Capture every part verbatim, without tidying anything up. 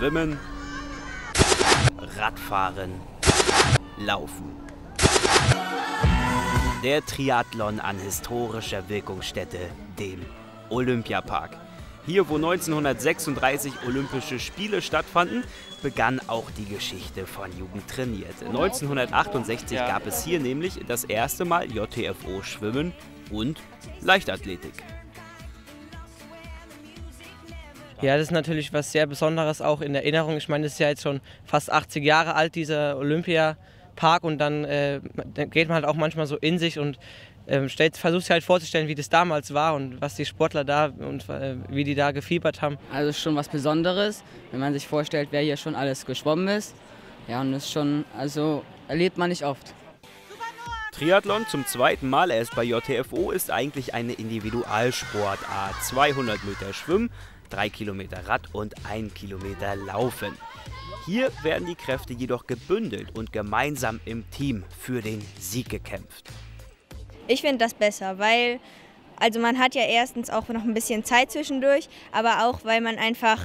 Schwimmen, Radfahren, Laufen. Der Triathlon an historischer Wirkungsstätte, dem Olympiapark. Hier, wo neunzehnhundertsechsunddreißig Olympische Spiele stattfanden, begann auch die Geschichte von Jugend trainiert. neunzehnhundertachtundsechzig gab es hier nämlich das erste Mal J T F O Schwimmen und Leichtathletik. Ja, das ist natürlich was sehr Besonderes auch in der Erinnerung. Ich meine, das ist ja jetzt schon fast achtzig Jahre alt, dieser Olympiapark, und dann, äh, dann geht man halt auch manchmal so in sich und äh, stellt, versucht sich halt vorzustellen, wie das damals war und was die Sportler da und äh, wie die da gefiebert haben. Also schon was Besonderes, wenn man sich vorstellt, wer hier schon alles geschwommen ist. Ja, und das ist schon, also erlebt man nicht oft. Triathlon zum zweiten Mal erst bei J T F O ist eigentlich eine Individualsportart. zweihundert Meter Schwimmen, drei Kilometer Rad und ein Kilometer Laufen. Hier werden die Kräfte jedoch gebündelt und gemeinsam im Team für den Sieg gekämpft. Ich finde das besser, weil also man hat ja erstens auch noch ein bisschen Zeit zwischendurch, aber auch weil man einfach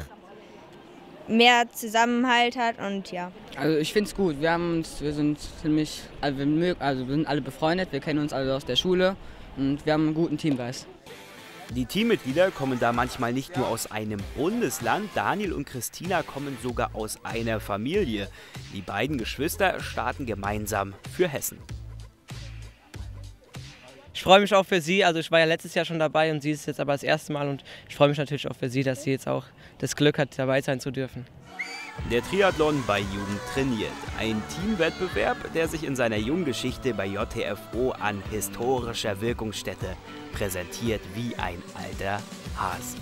mehr Zusammenhalt hat und ja. Also ich finde es gut, wir haben uns, wir sind ziemlich, also wir, also wir sind alle befreundet, wir kennen uns alle aus der Schule und wir haben einen guten Teamgeist. Die Teammitglieder kommen da manchmal nicht nur aus einem Bundesland, Daniel und Christina kommen sogar aus einer Familie. Die beiden Geschwister starten gemeinsam für Hessen. Ich freue mich auch für sie, also ich war ja letztes Jahr schon dabei und sie ist jetzt aber das erste Mal, und ich freue mich natürlich auch für sie, dass sie jetzt auch das Glück hat, dabei sein zu dürfen. Der Triathlon bei Jugend trainiert. Ein Teamwettbewerb, der sich in seiner jungen Geschichte bei J T F O an historischer Wirkungsstätte präsentiert wie ein alter Hase.